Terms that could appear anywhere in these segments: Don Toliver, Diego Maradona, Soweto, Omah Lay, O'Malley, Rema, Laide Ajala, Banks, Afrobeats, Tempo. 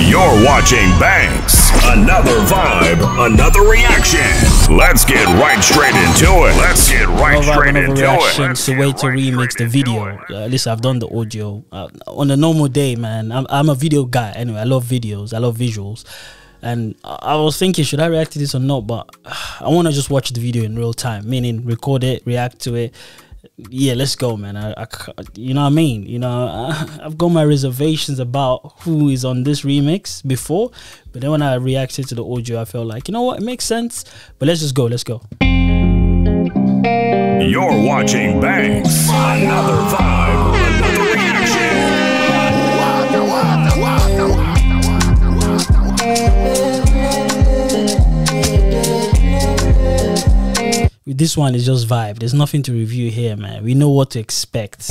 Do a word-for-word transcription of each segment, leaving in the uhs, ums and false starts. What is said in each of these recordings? You're watching Banks. Another vibe, another reaction. Let's get right straight into it. Let's get right another straight vibe, into reaction. It. So wait to right remix the video. Uh, listen, I've done the audio uh, on a normal day, man. I'm I'm a video guy anyway. I love videos. I love visuals. And I was thinking, should I react to this or not? But I want to just watch the video in real time, meaning record it, react to it. Yeah, let's go, man. I, I, you know what I mean? You know, I, I've got my reservations about who is on this remix before. But then when I reacted to the audio, I felt like, you know what? It makes sense. But let's just go. Let's go. You're watching Banks. Another vibe. Another reaction. This one is just vibe. There's nothing to review here, man. We know what to expect.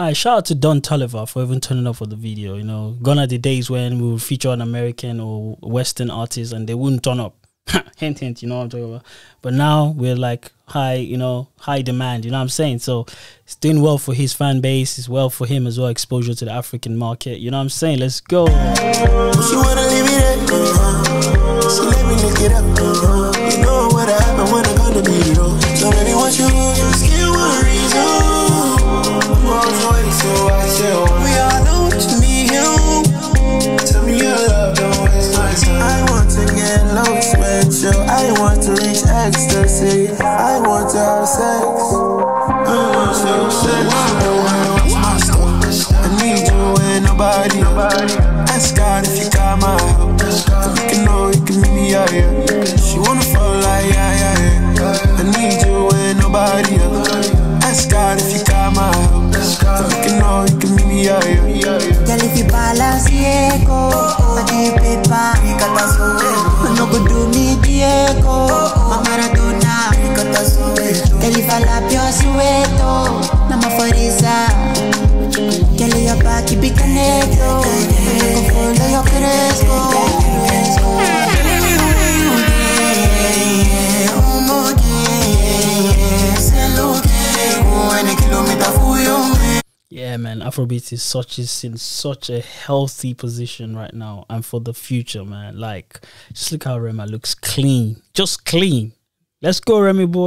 Alright, shout out to Don Toliver for even turning up for the video. You know, gone are the days when we would feature an American or Western artist and they wouldn't turn up. Hint, hint, you know what I'm talking about. But now we're like high, you know, high demand, you know what I'm saying? So it's doing well for his fan base, it's well for him as well, exposure to the African market, you know what I'm saying? Let's go. I want to reach ecstasy. I want to have sex. I want to have sex. I need you and nobody. Ask God if you got my help. You can know you can meet me out here. She wanna fall like yeah, yeah, yeah. I need you and nobody. Ask God if you got my help. You can know you can meet me out here. Girl, if you balance, yeah, go. I give it back. We got that soul. No go do me Diego, my Maradona, because that's Soweto. Tell if I love your Soweto, I'm a Farisa. Tell you your back, you be connected. I'm a follow your Cresco. Oh, my God. Say, look, I'm a kilometer for you. Yeah, man, Afrobeats is such is in such a healthy position right now and for the future, man. Like, just look how Rema looks clean. Just clean. Let's go, Remy boy.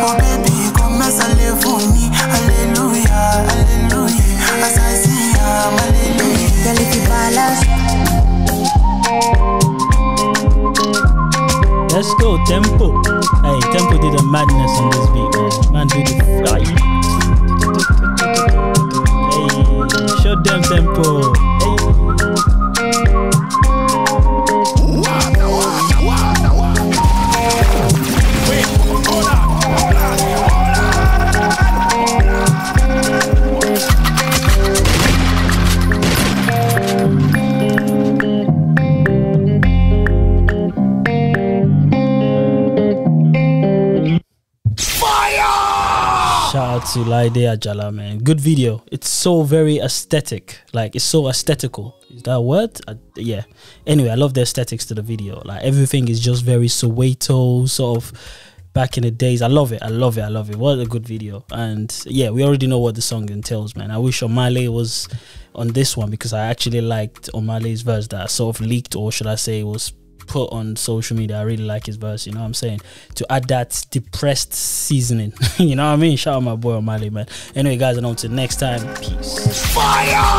Oh baby, come as I live for me. Hallelujah, hallelujah. As I see I'm hallelujah. Tell if you balance. Let's go, Tempo. Hey, Tempo did a madness on this beat, man. Man did it fly. Hey, show them Tempo. Shout out to Laide Ajala, man. Good video. It's so very aesthetic. Like, it's so aesthetical. Is that a word? I, yeah. Anyway, I love the aesthetics to the video. Like everything is just very Soweto sort of back in the days. I love it. I love it. I love it. What a good video. And yeah, we already know what the song entails, man. I wish Omah Lay was on this one because I actually liked Omah Lay's verse that I sort of leaked, or should I say was put on social media. I really like his verse, you know what I'm saying? To add that depressed seasoning. You know what I mean? Shout out my boy O'Malley, man. Anyway, guys, and on to next time. Peace. Fire!